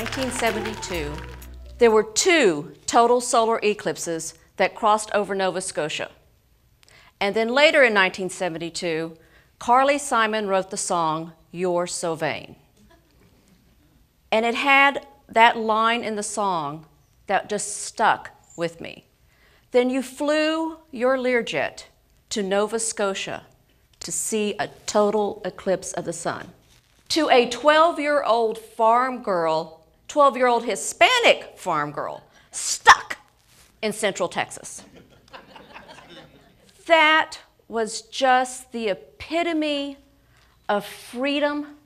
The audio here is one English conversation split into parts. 1972, there were two total solar eclipses that crossed over Nova Scotia. And then later in 1972, Carly Simon wrote the song, "You're So Vain." And it had that line in the song that just stuck with me. Then you flew your Learjet to Nova Scotia to see a total eclipse of the sun. To a 12-year-old farm girl, 12-year-old Hispanic farm girl, stuck in Central Texas. That was just the epitome of freedom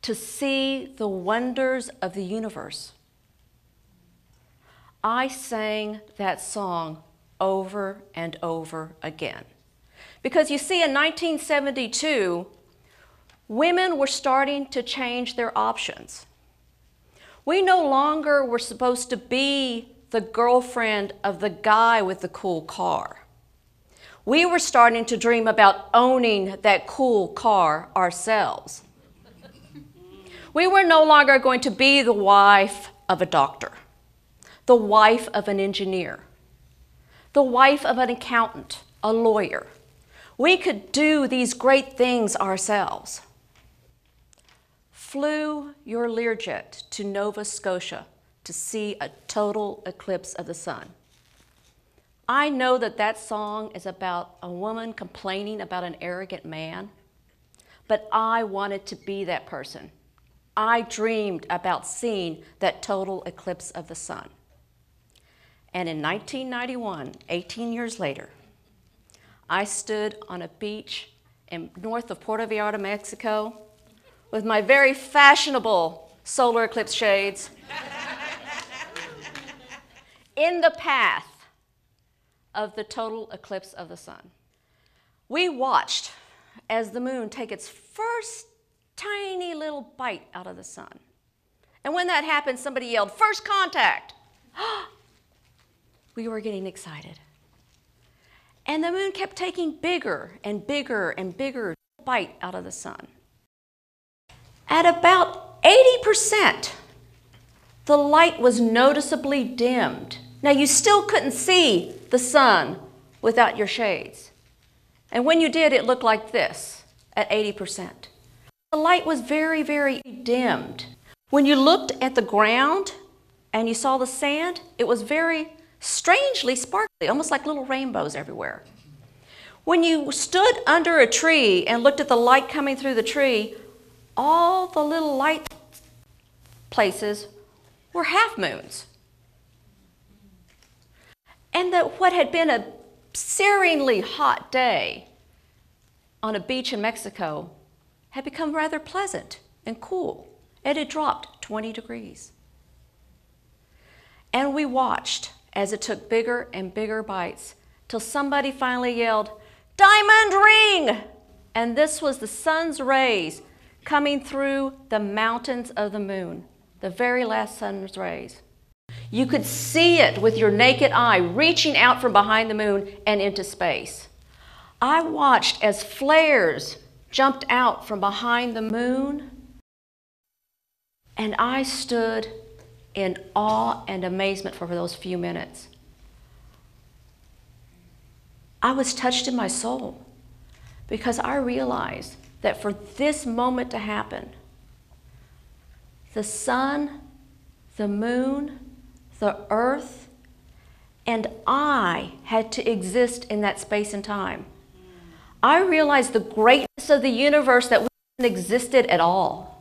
to see the wonders of the universe. I sang that song over and over again. Because you see, in 1972, women were starting to change their options. We no longer were supposed to be the girlfriend of the guy with the cool car. We were starting to dream about owning that cool car ourselves. We were no longer going to be the wife of a doctor, the wife of an engineer, the wife of an accountant, a lawyer. We could do these great things ourselves. Flew your Learjet to Nova Scotia to see a total eclipse of the sun. I know that that song is about a woman complaining about an arrogant man, but I wanted to be that person. I dreamed about seeing that total eclipse of the sun. And in 1991, 18 years later, I stood on a beach north of Puerto Vallarta, Mexico, with my very fashionable solar eclipse shades in the path of the total eclipse of the sun. We watched as the moon take its first tiny little bite out of the sun. And when that happened, somebody yelled, "First contact!" We were getting excited. And the moon kept taking bigger and bigger and bigger bite out of the sun. At about 80%, the light was noticeably dimmed. Now, you still couldn't see the sun without your shades. And when you did, it looked like this at 80%. The light was very, very dimmed. When you looked at the ground and you saw the sand, it was very strangely sparkly, almost like little rainbows everywhere. When you stood under a tree and looked at the light coming through the tree, all the little light places were half moons. And that what had been a searingly hot day on a beach in Mexico had become rather pleasant and cool. It had dropped 20 degrees. And we watched as it took bigger and bigger bites, till somebody finally yelled, "Diamond ring!" And this was the sun's rays coming through the mountains of the moon, the very last sun's rays. You could see it with your naked eye reaching out from behind the moon and into space. I watched as flares jumped out from behind the moon, and I stood in awe and amazement for those few minutes. I was touched in my soul because I realized that for this moment to happen, the sun, the moon, the earth, and I had to exist in that space and time. I realized the greatness of the universe, that we hadn't existed at all.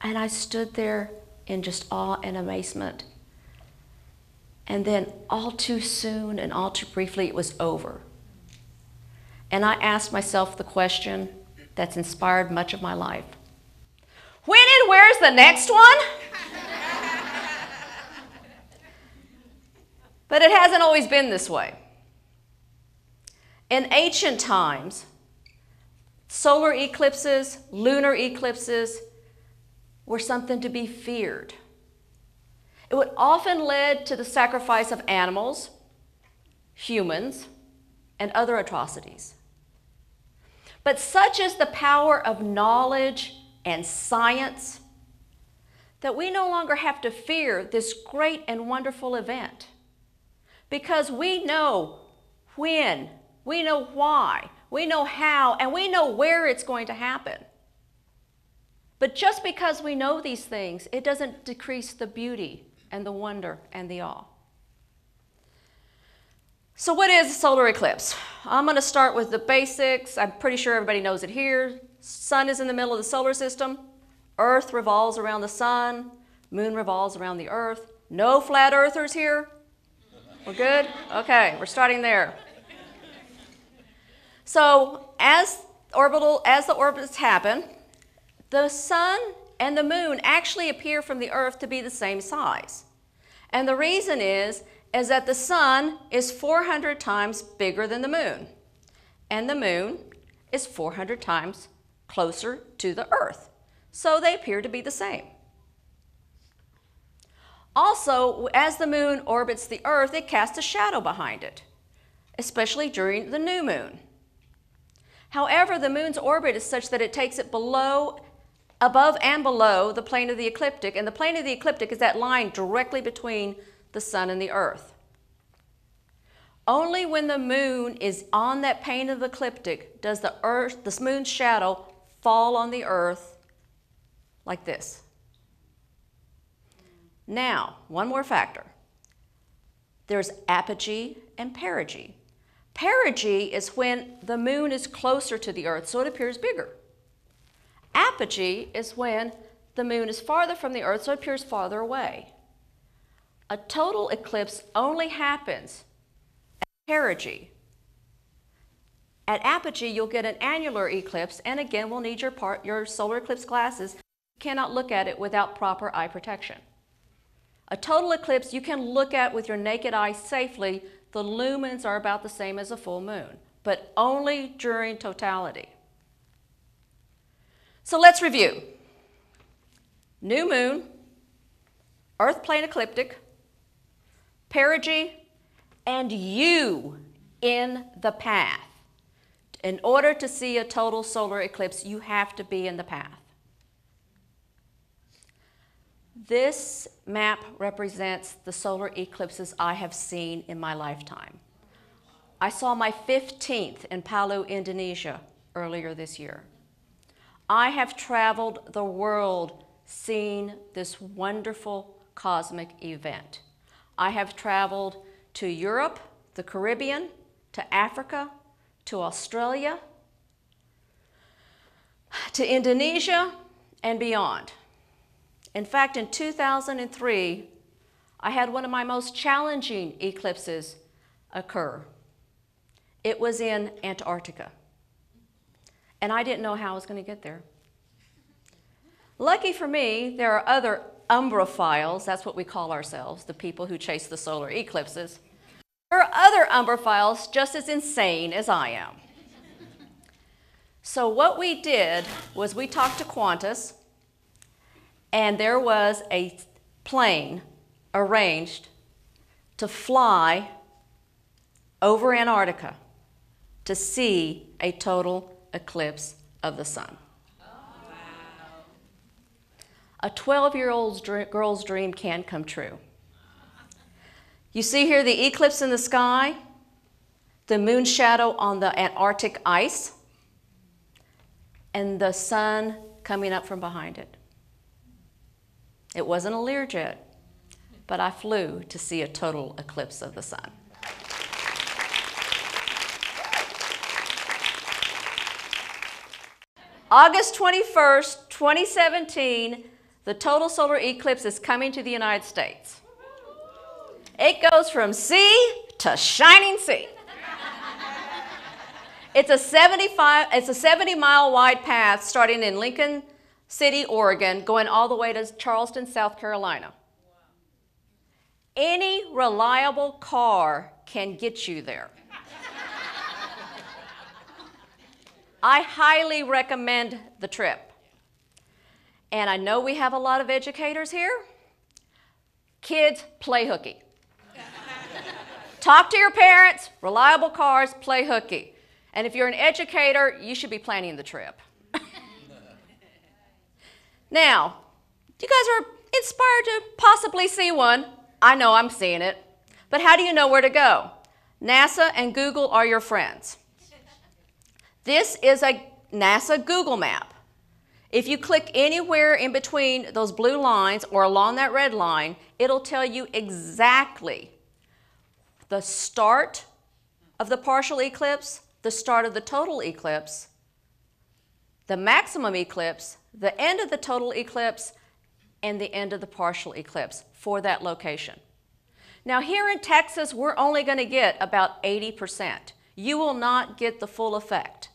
And I stood there in just awe and amazement. And then all too soon and all too briefly, it was over. And I asked myself the question that's inspired much of my life. When and where's the next one? But it hasn't always been this way. In ancient times, solar eclipses, lunar eclipses, were something to be feared. It would often lead to the sacrifice of animals, humans, and other atrocities. But such is the power of knowledge and science that we no longer have to fear this great and wonderful event, because we know when, we know why, we know how, and we know where it's going to happen. But just because we know these things, it doesn't decrease the beauty and the wonder and the awe. So what is a solar eclipse? I'm going to start with the basics. I'm pretty sure everybody knows it here. Sun is in the middle of the solar system. Earth revolves around the sun. Moon revolves around the earth. No flat earthers here? We're good? Okay, we're starting there. So as the orbits happen, the sun and the moon actually appear from the earth to be the same size. And the reason is that the sun is 400 times bigger than the moon, and the moon is 400 times closer to the earth, so they appear to be the same. Also, as the moon orbits the earth, it casts a shadow behind it, especially during the new moon. However, the moon's orbit is such that it takes it above and below the plane of the ecliptic, and the plane of the ecliptic is that line directly between the sun and the earth. Only when the moon is on that plane of the ecliptic does the moon's shadow fall on the earth like this. Now, one more factor. There's apogee and perigee. Perigee is when the moon is closer to the earth, so it appears bigger. Apogee is when the moon is farther from the earth, so it appears farther away. A total eclipse only happens at perigee. At apogee, you'll get an annular eclipse, and again, we'll need your solar eclipse glasses. You cannot look at it without proper eye protection. A total eclipse you can look at with your naked eye safely. The lumens are about the same as a full moon, but only during totality. So let's review. New moon, earth plane ecliptic, perigee, and you in the path. In order to see a total solar eclipse, you have to be in the path. This map represents the solar eclipses I have seen in my lifetime. I saw my 15th in Palu, Indonesia earlier this year. I have traveled the world seeing this wonderful cosmic event. I have traveled to Europe, the Caribbean, to Africa, to Australia, to Indonesia, and beyond. In fact, in 2003, I had one of my most challenging eclipses occur. It was in Antarctica, and I didn't know how I was going to get there. Lucky for me, there are other Umbraphiles, that's what we call ourselves, the people who chase the solar eclipses. There are other Umbraphiles just as insane as I am. So what we did was we talked to Qantas, and there was a plane arranged to fly over Antarctica to see a total eclipse of the sun. A 12-year-old girl's dream can come true. You see here the eclipse in the sky, the moon shadow on the Antarctic ice, and the sun coming up from behind it. It wasn't a Learjet, but I flew to see a total eclipse of the sun. August 21st, 2017, the total solar eclipse is coming to the United States. It goes from sea to shining sea. It's a 70-mile wide path starting in Lincoln City, Oregon, going all the way to Charleston, South Carolina. Any reliable car can get you there. I highly recommend the trip. And I know we have a lot of educators here. Kids, play hooky. Talk to your parents, reliable cars, play hooky. And if you're an educator, you should be planning the trip. Now, you guys are inspired to possibly see one. I know I'm seeing it. But how do you know where to go? NASA and Google are your friends. This is a NASA Google map. If you click anywhere in between those blue lines or along that red line, it'll tell you exactly the start of the partial eclipse, the start of the total eclipse, the maximum eclipse, the end of the total eclipse, and the end of the partial eclipse for that location. Now here in Texas, we're only going to get about 80%. You will not get the full effect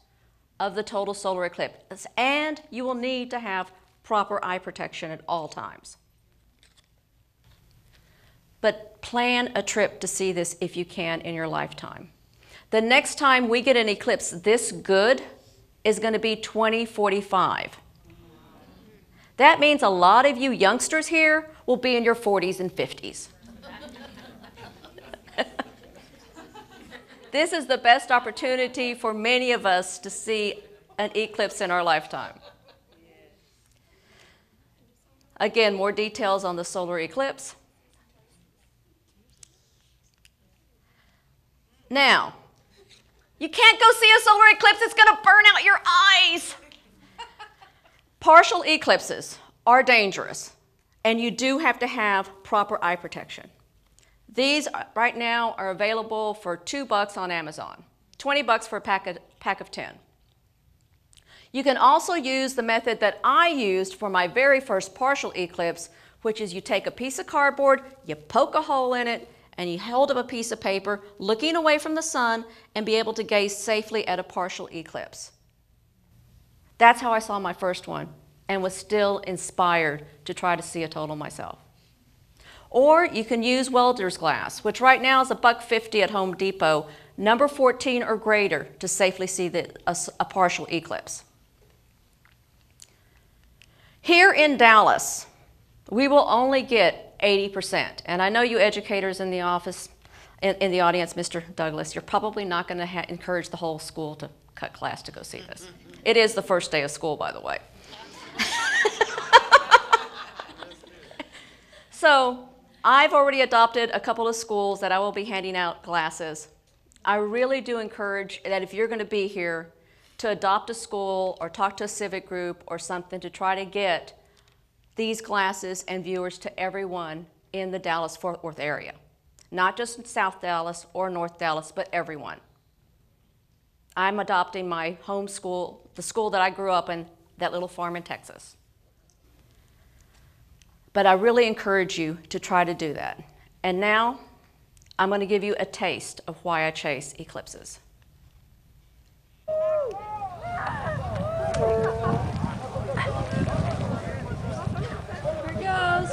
of the total solar eclipse, and you will need to have proper eye protection at all times. But plan a trip to see this if you can in your lifetime. The next time we get an eclipse this good is going to be 2045. That means a lot of you youngsters here will be in your 40s and 50s. This is the best opportunity for many of us to see an eclipse in our lifetime. Again, more details on the solar eclipse. Now, you can't go see a solar eclipse. It's going to burn out your eyes. Partial eclipses are dangerous, and you do have to have proper eye protection. These right now are available for $2 on Amazon, 20 bucks for a pack of 10. You can also use the method that I used for my very first partial eclipse, which is you take a piece of cardboard, you poke a hole in it, and you hold up a piece of paper looking away from the sun and be able to gaze safely at a partial eclipse. That's how I saw my first one and was still inspired to try to see a total myself. Or you can use welder's glass, which right now is $1.50 at Home Depot, number 14 or greater, to safely see a partial eclipse. Here in Dallas, we will only get 80%. And I know you educators in the office, in the audience, Mr. Douglas, you're probably not going to encourage the whole school to cut class to go see this. It is the first day of school, by the way. So I've already adopted a couple of schools that I will be handing out glasses. I really do encourage that if you're going to be here, to adopt a school or talk to a civic group or something to try to get these glasses and viewers to everyone in the Dallas-Fort Worth area. Not just in South Dallas or North Dallas, but everyone. I'm adopting my home school, the school that I grew up in, that little farm in Texas. But I really encourage you to try to do that. And now, I'm going to give you a taste of why I chase eclipses. Here it goes.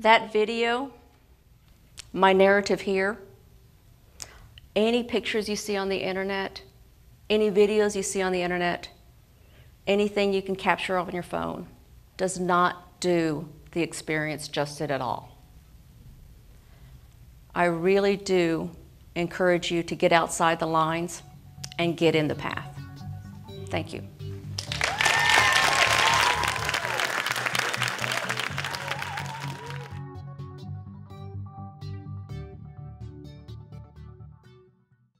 That video, my narrative here, any pictures you see on the internet, any videos you see on the internet, anything you can capture on your phone does not do the experience justice at all. I really do encourage you to get outside the lines and get in the path. Thank you.